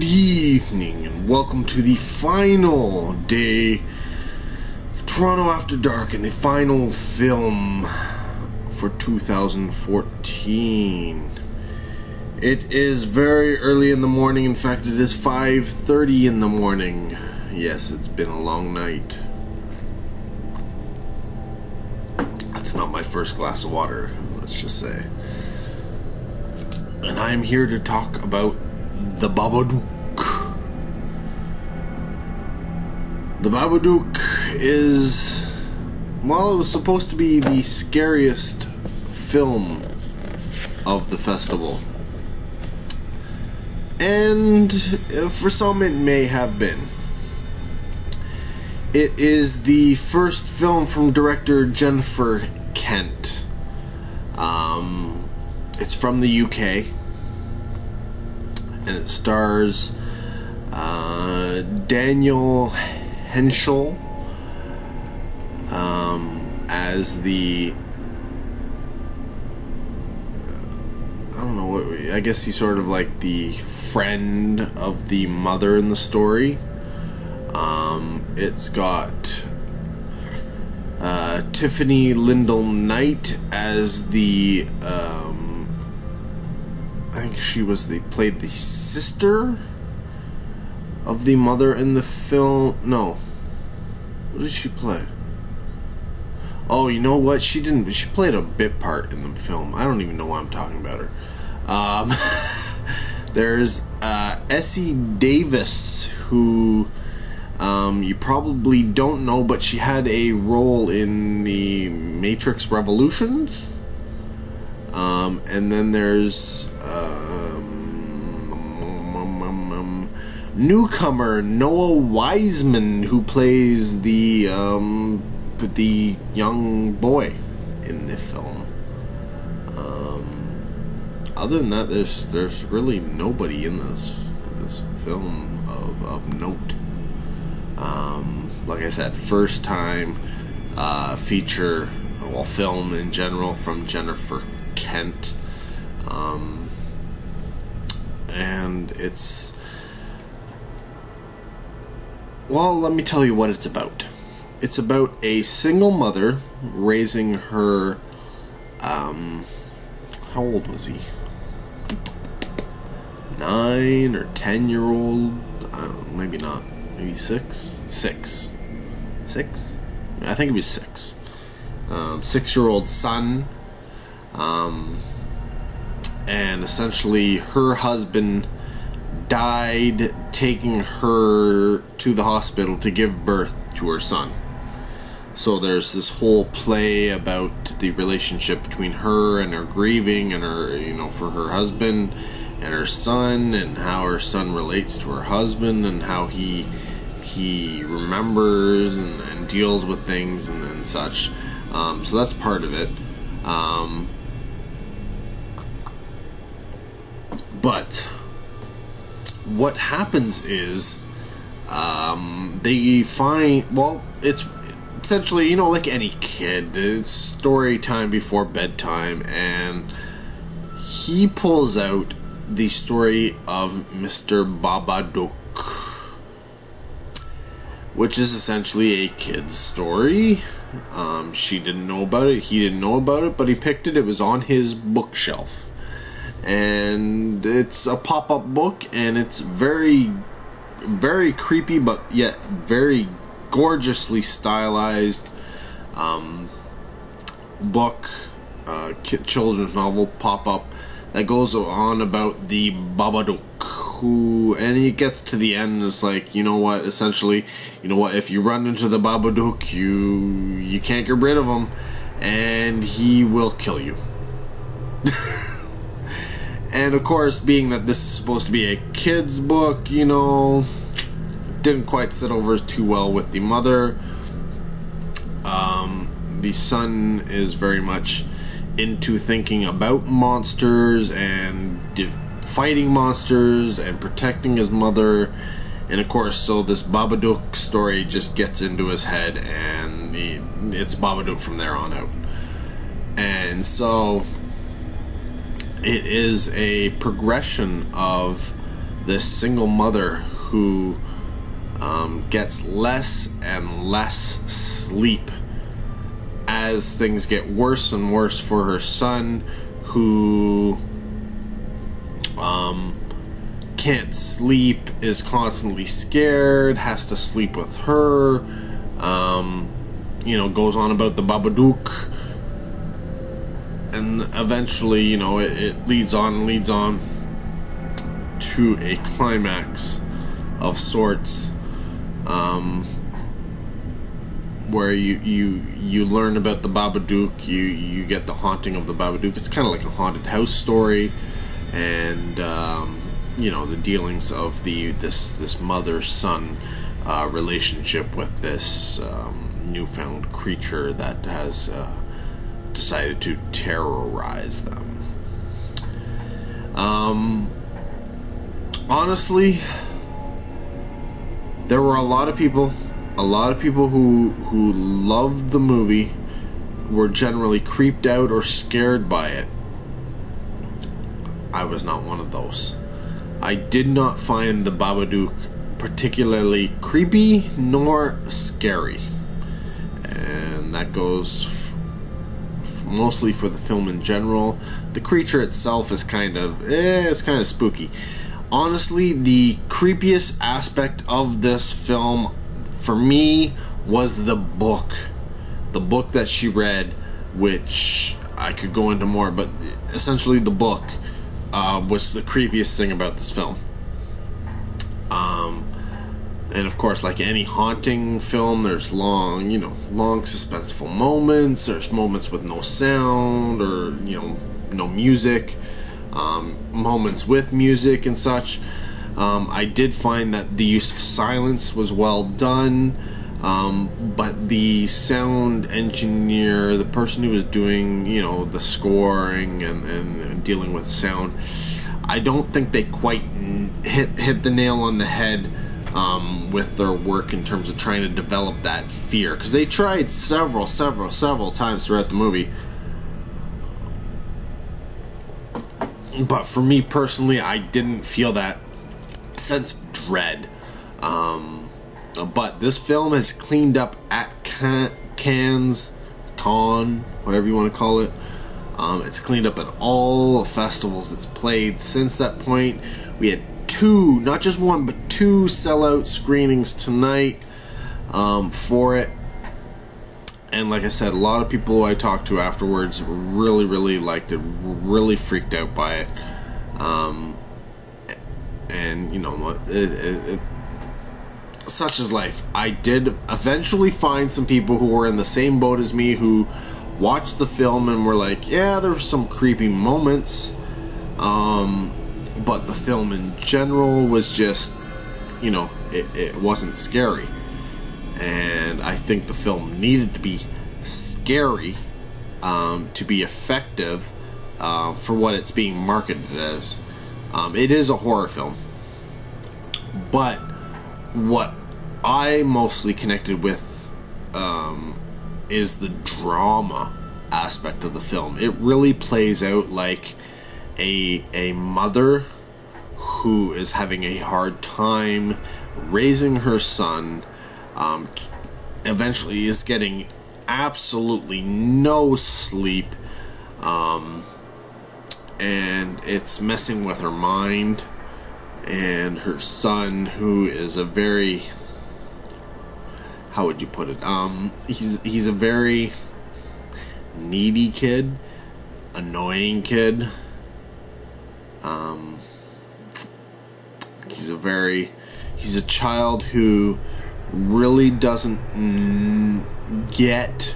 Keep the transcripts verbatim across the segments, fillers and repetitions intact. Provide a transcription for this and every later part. Good evening and welcome to the final day of Toronto After Dark and the final film for two thousand fourteen. It is very early in the morning. In fact, it is five thirty in the morning. Yes, it's been a long night. That's not my first glass of water, let's just say. And I'm here to talk about The Babadook. The Babadook is, well, it was supposed to be the scariest film of the festival. And for some it may have been. It is the first film from director Jennifer Kent. Um, it's from the U K. And it stars uh, Daniel Henshall um, as the, I don't know what, I guess he's sort of like the friend of the mother in the story. Um, it's got uh, Tiffany Lyndall Knight as the um, I think she was the played the sister of the mother in the film. No, what did she play? Oh, you know what? She didn't. She played a bit part in the film. I don't even know why I'm talking about her. Um, there's uh, Essie Davis, who um, you probably don't know, but she had a role in the Matrix Revolutions. Um, and then there's um, um, um, um, um, newcomer Noah Wiseman, who plays the um, the young boy in the film. Um, other than that, there's there's really nobody in this this film of, of note. Um, like I said, first time uh, feature, well, film in general from Jennifer Kent, um, and it's, well, let me tell you what it's about. It's about a single mother raising her, um, how old was he? Nine or ten year old, I don't know, maybe not, maybe six? Six. Six? I think it was six. Um, six year old son. Um, and essentially her husband died taking her to the hospital to give birth to her son. So there's this whole play about the relationship between her and her grieving and her, you know, for her husband and her son, and how her son relates to her husband, and how he he remembers and, and deals with things and, and such. Um, so that's part of it. Um, but what happens is, um, they find, well, it's essentially, you know, like any kid, it's story time before bedtime, and he pulls out the story of Mister Babadook, which is essentially a kid's story. Um, she didn't know about it, he didn't know about it, but he picked it, it was on his bookshelf. And it's a pop-up book, and it's very, very creepy, but yet very gorgeously stylized um, book, uh, kid, children's novel, pop-up, that goes on about the Babadook, who, and it gets to the end and it's like, you know what, essentially, you know what, if you run into the Babadook, you you can't get rid of him, and he will kill you. And of course, being that this is supposed to be a kid's book, you know, didn't quite sit over too well with the mother. Um, the son is very much into thinking about monsters and fighting monsters and protecting his mother, and of course, so this Babadook story just gets into his head, and he, it's Babadook from there on out. And so it is a progression of this single mother who um, gets less and less sleep as things get worse and worse for her son, who um, can't sleep, is constantly scared, has to sleep with her, um, you know, goes on about the Babadook, and eventually, you know, it, it leads on and leads on to a climax of sorts, um, where you, you you learn about the Babadook, you, you get the haunting of the Babadook. It's kind of like a haunted house story, and um, you know, the dealings of the this this mother-son uh, relationship with this um, newfound creature that has uh, decided to terrorize them. Um, honestly, there were a lot of people, a lot of people who who loved the movie were generally creeped out or scared by it. I was not one of those. I did not find the Babadook particularly creepy nor scary, and that goes f mostly for the film in general. The creature itself is kind of, eh, it's kind of spooky. Honestly, the creepiest aspect of this film for me was the book, the book that she read, which I could go into more, but essentially the book Uh, was the creepiest thing about this film. Um, and of course, like any haunting film, there's long, you know, long suspenseful moments. There's moments with no sound, or, you know, no music. Um, moments with music and such. Um, I did find that the use of silence was well done. Um, but the sound engineer, the person who was doing, you know, the scoring and, and, and dealing with sound, I don't think they quite hit, hit the nail on the head um, with their work in terms of trying to develop that fear. Because they tried several, several, several times throughout the movie. But for me personally, I didn't feel that sense of dread. Um... But this film has cleaned up at can, Cannes, Con, whatever you want to call it. Um, it's cleaned up at all the festivals it's played since that point. We had two, not just one, but two sellout screenings tonight um, for it. And like I said, a lot of people I talked to afterwards really, really liked it, really freaked out by it. Um, and, you know, it... it, it such is life. I did eventually find some people who were in the same boat as me, who watched the film and were like, yeah, there were some creepy moments, um, but the film in general was just, you know, it, it wasn't scary. And I think the film needed to be scary um, to be effective uh, for what it's being marketed as. Um, it is a horror film, but what I mostly connected with um, is the drama aspect of the film. It really plays out like a, a mother who is having a hard time raising her son, um, eventually is getting absolutely no sleep, um, and it's messing with her mind. And her son, who is a very, how would you put it? Um, he's he's a very needy kid, annoying kid. Um, he's a very he's a child who really doesn't mm, get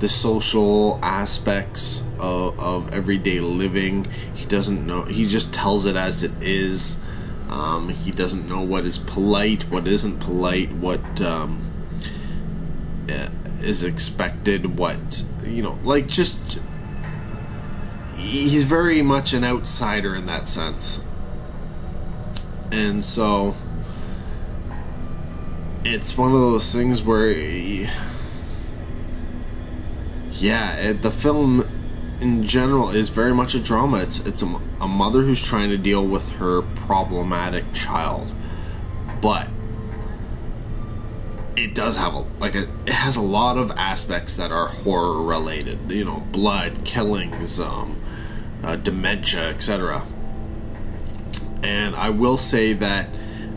the social aspects of, of everyday living. He doesn't know. He just tells it as it is. Um, he doesn't know what is polite, what isn't polite, what um, is expected, what, you know, like just, he's very much an outsider in that sense. And so, it's one of those things where, he, yeah, it, the film in general is very much a drama. It's, it's a, a mother who's trying to deal with her problematic child, but it does have a, like a, it has a lot of aspects that are horror related, you know, blood, killings, um, uh, dementia, et cetera. And I will say that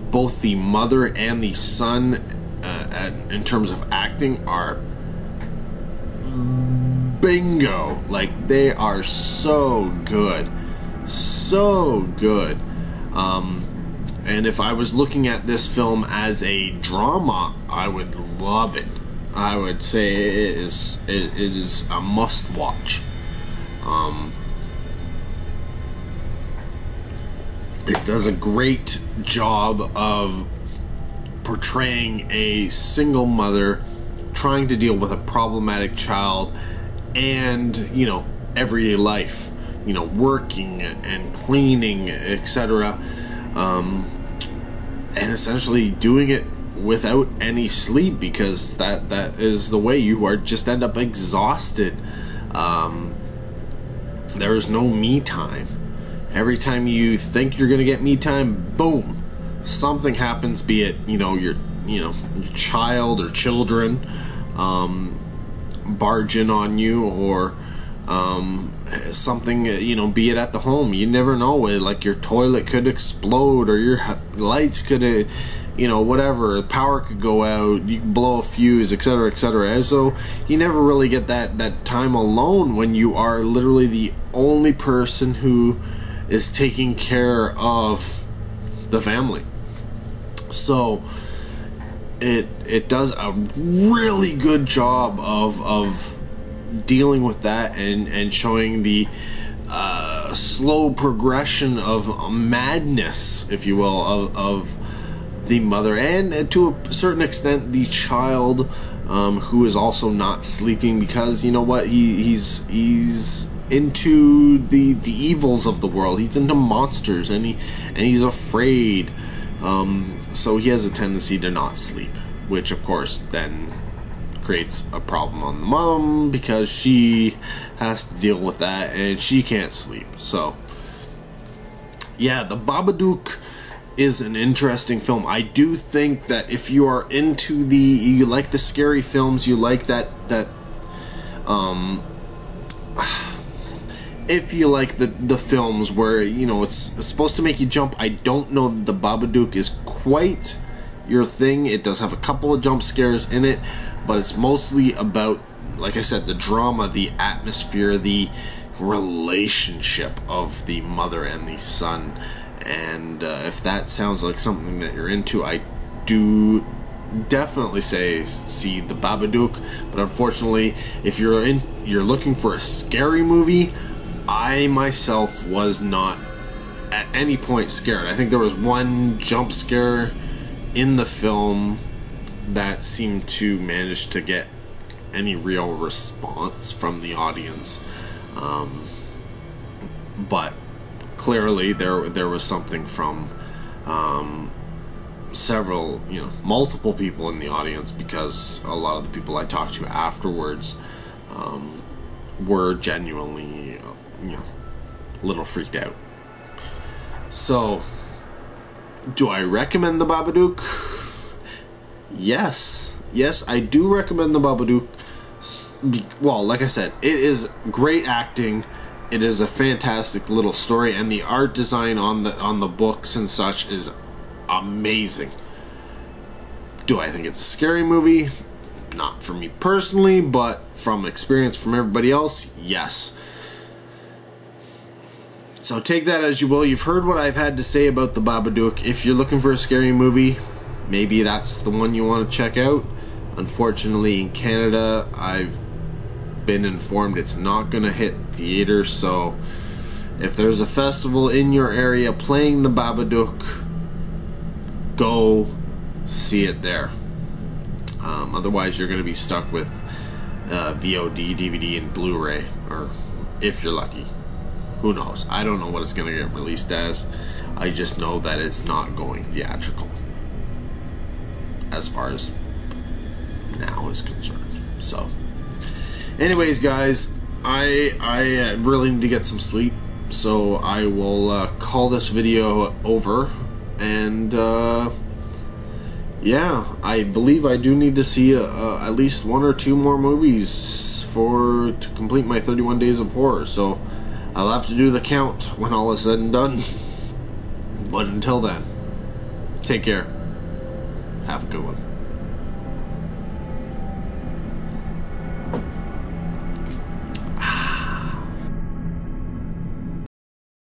both the mother and the son, uh, at, in terms of acting, are bingo. Like, they are so good, so good. Um, and if I was looking at this film as a drama, I would love it. I would say it is it, it is a must watch. Um, it does a great job of portraying a single mother trying to deal with a problematic child, and, you know, everyday life, you know, working and cleaning, et cetera. Um, and essentially doing it without any sleep, because that that is the way you are. Just end up exhausted. Um, there is no me time. Every time you think you're gonna get me time, boom, something happens. Be it, you know, your you know your child or children um, barge in on you, or um, something, you know, be it at the home. You never know, like your toilet could explode, or your lights could, you know, whatever, power could go out, you can blow a fuse, etc, etc. And so you never really get that that time alone when you are literally the only person who is taking care of the family. So it it does a really good job of of dealing with that, and and showing the uh, slow progression of madness, if you will, of, of the mother, and to a certain extent the child, um, who is also not sleeping, because, you know what, he, he's he's into the the evils of the world. He's into monsters, and he and he's afraid, um, so he has a tendency to not sleep, which of course then creates a problem on the mom, because she has to deal with that and she can't sleep. So yeah, The Babadook is an interesting film. I do think that if you are into the, you like the scary films, you like that that um if you like the the films where, you know, it's, it's supposed to make you jump, I don't know that The Babadook is quite your thing. It does have a couple of jump scares in it, but it's mostly about, like I said, the drama, the atmosphere, the relationship of the mother and the son. And uh, if that sounds like something that you're into, I do definitely say see The Babadook. But unfortunately, if you're in, you're looking for a scary movie, I myself was not at any point scared. I think there was one jump scare in the film that seemed to manage to get any real response from the audience, um, but clearly there there was something from um, several, you know, multiple people in the audience, because a lot of the people I talked to afterwards um, were genuinely, you know, a little freaked out. So, do I recommend The Babadook? Yes, yes, I do recommend The Babadook. Well, like I said, it is great acting. It is a fantastic little story, and the art design on the on the books and such is amazing. Do I think it's a scary movie? Not for me personally, but from experience from everybody else, yes. So take that as you will. You've heard what I've had to say about The Babadook. If you're looking for a scary movie, maybe that's the one you want to check out. Unfortunately, in Canada, I've been informed it's not going to hit theaters. So if there's a festival in your area playing The Babadook, go see it there. Um, otherwise, you're going to be stuck with uh, V O D, D V D, and Blu-ray, or if you're lucky. Who knows? I don't know what it's going to get released as. I just know that it's not going theatrical, as far as now is concerned. So anyways, guys, I I really need to get some sleep, so I will uh, call this video over, and uh, yeah, I believe I do need to see uh, at least one or two more movies for to complete my thirty-one days of horror, so I'll have to do the count when all is said and done. But until then, take care. Have a good one.